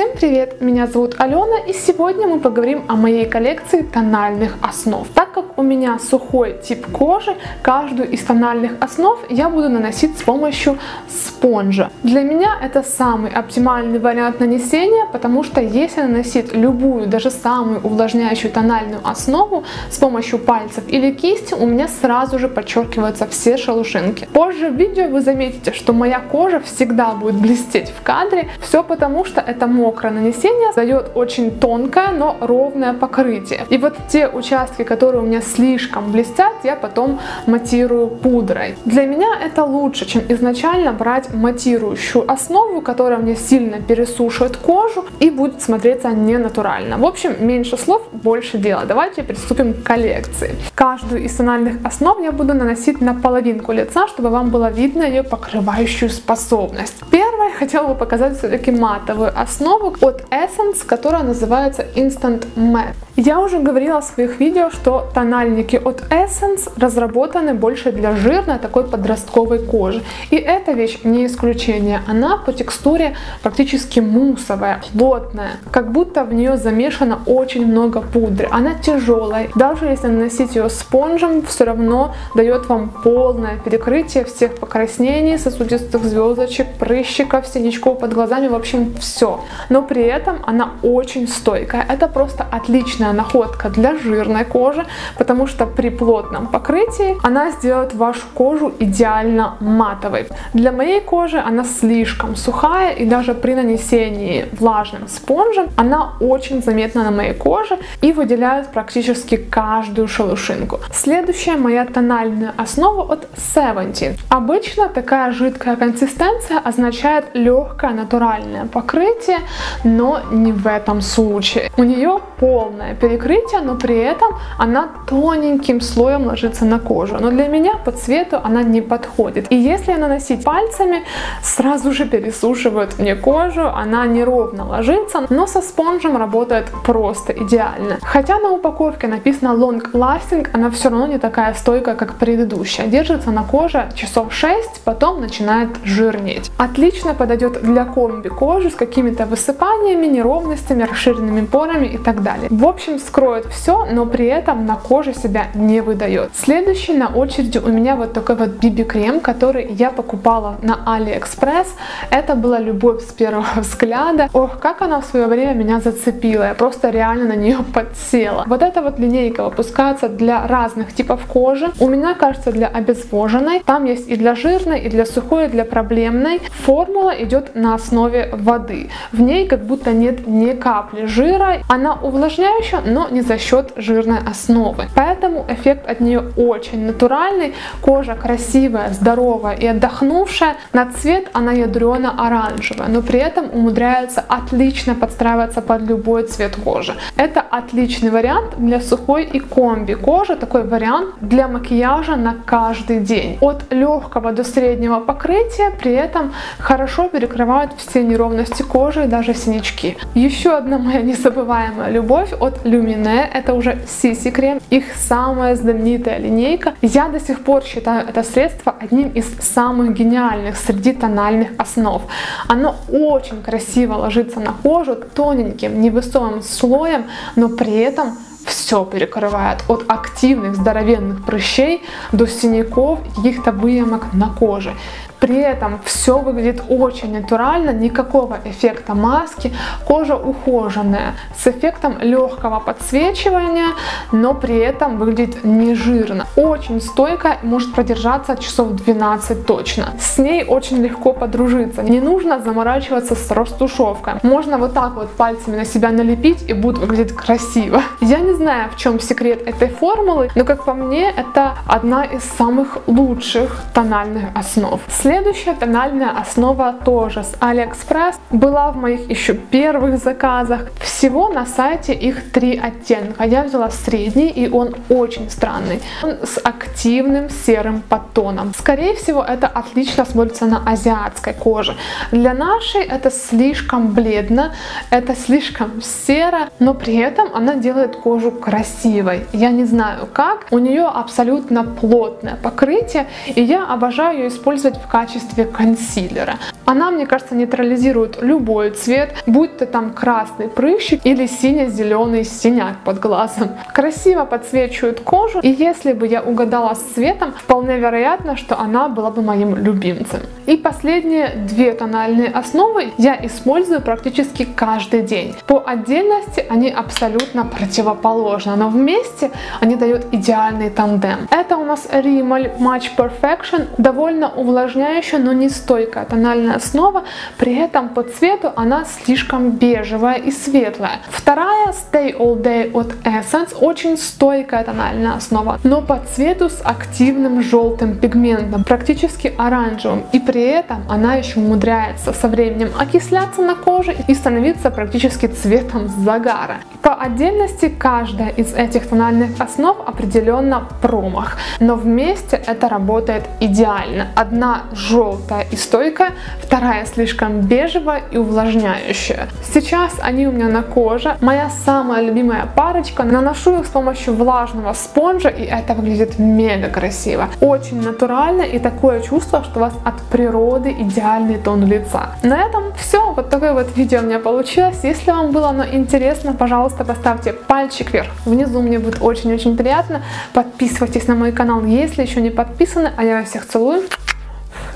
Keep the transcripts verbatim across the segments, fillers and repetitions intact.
Всем привет! Меня зовут Алена, и сегодня мы поговорим о моей коллекции тональных основ. Так как у меня сухой тип кожи, каждую из тональных основ я буду наносить с помощью спонжа. Для меня это самый оптимальный вариант нанесения, потому что если наносить любую, даже самую увлажняющую тональную основу с помощью пальцев или кисти, у меня сразу же подчеркиваются все шелушинки. Позже в видео вы заметите, что моя кожа всегда будет блестеть в кадре, все потому что это мокрое нанесение дает очень тонкое, но ровное покрытие. И вот те участки, которые у меня слишком блестят, я потом матирую пудрой. Для меня это лучше, чем изначально брать матирующую основу, которая мне сильно пересушивает кожу и будет смотреться ненатурально. В общем, меньше слов, больше дела. Давайте приступим к коллекции. Каждую из тональных основ я буду наносить на половинку лица, чтобы вам было видно ее покрывающую способность. Первое, хотела бы показать все-таки матовую основу от Essence, которая называется Instant Matte. Я уже говорила в своих видео, что тональники от Essence разработаны больше для жирной, такой подростковой кожи. И эта вещь не исключение. Она по текстуре практически муссовая, плотная, как будто в нее замешано очень много пудры. Она тяжелая. Даже если наносить ее спонжем, все равно дает вам полное перекрытие всех покраснений, сосудистых звездочек, прыщиков, синячков под глазами, в общем, все. Но при этом она очень стойкая. Это просто отличная находка для жирной кожи, потому что при плотном покрытии она сделает вашу кожу идеально матовой. Для моей кожи она слишком сухая, и даже при нанесении влажным спонжем она очень заметна на моей коже и выделяет практически каждую шелушинку. Следующая моя тональная основа от Seventeen. Обычно такая жидкая консистенция означает легкое натуральное покрытие, но не в этом случае. У нее полное перекрытие, но при этом она тоненьким слоем ложится на кожу. Но для меня по цвету она не подходит. И если наносить пальцами, сразу же пересушивает мне кожу, она неровно ложится, но со спонжем работает просто идеально. Хотя на упаковке написано Long Lasting, она все равно не такая стойкая, как предыдущая. Держится на коже часов шесть, потом начинает жирнеть. Отлично подойдет для комби кожи с какими-то высыпаниями, неровностями, расширенными порами и так далее. В общем, скроет все, но при этом на коже себя не выдает. Следующий на очереди у меня вот такой вот би би-крем, который я покупала на Aliexpress. Это была любовь с первого взгляда. Ох, как она в свое время меня зацепила. Я просто реально на нее подсела. Вот эта вот линейка выпускается для разных типов кожи. У меня, кажется, для обезвоженной. Там есть и для жирной, и для сухой, и для проблемной. Формула идет на основе воды. В ней как будто нет ни капли жира. Она увлажняющая, но не за счет жирной основы. Поэтому эффект от нее очень натуральный. Кожа красивая, здоровая и отдохнувшая. На цвет она ядрено-оранжевая, но при этом умудряется отлично подстраиваться под любой цвет кожи. Это отличный вариант для сухой и комби кожи. Такой вариант для макияжа на каждый день. От легкого до среднего покрытия, при этом хорошо перекрывают все неровности кожи. Кожи и даже синячки. Еще одна моя незабываемая любовь от Lumene. Это уже сиси крем, их самая знаменитая линейка. Я до сих пор считаю это средство одним из самых гениальных среди тональных основ. Оно очень красиво ложится на кожу тоненьким невесомым слоем, но при этом все перекрывает, от активных здоровенных прыщей до синяков и каких-то выемок на коже. При этом все выглядит очень натурально, никакого эффекта маски, кожа ухоженная, с эффектом легкого подсвечивания, но при этом выглядит не жирно. Очень стойкая, может продержаться часов двенадцать точно. С ней очень легко подружиться, не нужно заморачиваться с растушевкой. Можно вот так вот пальцами на себя налепить и будет выглядеть красиво. Я не знаю, в чем секрет этой формулы, но как по мне, это одна из самых лучших тональных основ. Следующая тональная основа тоже с Aliexpress, была в моих еще первых заказах. Всего на сайте их три оттенка. Я взяла средний, и он очень странный. Он с активным серым подтоном. Скорее всего, это отлично смотрится на азиатской коже. Для нашей это слишком бледно, это слишком серо, но при этом она делает кожу красивой. Я не знаю как, у нее абсолютно плотное покрытие, и я обожаю ее использовать в качестве качестве консилера. Она, мне кажется, нейтрализирует любой цвет, будь то там красный прыщик или сине-зеленый синяк под глазом. Красиво подсвечивает кожу, и если бы я угадала с цветом, вполне вероятно, что она была бы моим любимцем. И последние две тональные основы я использую практически каждый день. По отдельности они абсолютно противоположны, но вместе они дают идеальный тандем. Это у нас Rimmel Match Perfection, довольно увлажняющая, но не стойкая тональная основа, при этом по цвету она слишком бежевая и светлая. Вторая Stay All Day от Essence, очень стойкая тональная основа, но по цвету с активным желтым пигментом, практически оранжевым, и при этом она еще умудряется со временем окисляться на коже и становиться практически цветом загара. По отдельности каждая из этих тональных основ определенно промах, но вместе это работает идеально. Одна желтая и стойкая, вторая слишком бежевая и увлажняющая. Сейчас они у меня на коже, моя самая любимая парочка, наношу их с помощью влажного спонжа, и это выглядит мега красиво, очень натурально, и такое чувство, что у вас от природы идеальный тон лица. На этом все, вот такое вот видео у меня получилось. Если вам было оно интересно, пожалуйста, поставьте пальчик вверх, внизу, мне будет очень-очень приятно. Подписывайтесь на мой канал, если еще не подписаны, а я вас всех целую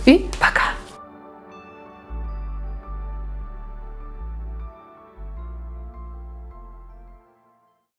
и пока!